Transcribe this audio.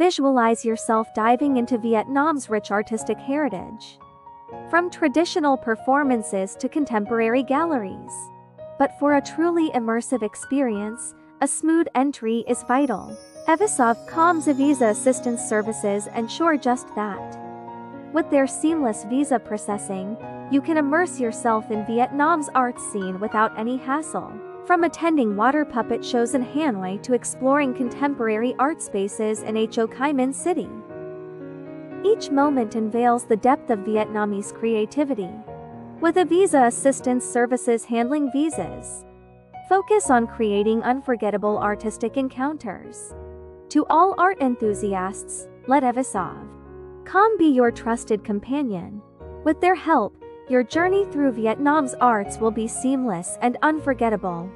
Visualize yourself diving into Vietnam's rich artistic heritage, from traditional performances to contemporary galleries. But for a truly immersive experience, a smooth entry is vital. Evisavn.com's Visa assistance services ensure just that. With their seamless visa processing, you can immerse yourself in Vietnam's art scene without any hassle. From attending water puppet shows in Hanoi to exploring contemporary art spaces in Ho Chi Minh City, each moment unveils the depth of Vietnamese creativity. With Evisa Assistance Services handling visas, focus on creating unforgettable artistic encounters. To all art enthusiasts, let Evisa.com be your trusted companion. With their help, your journey through Vietnam's arts will be seamless and unforgettable.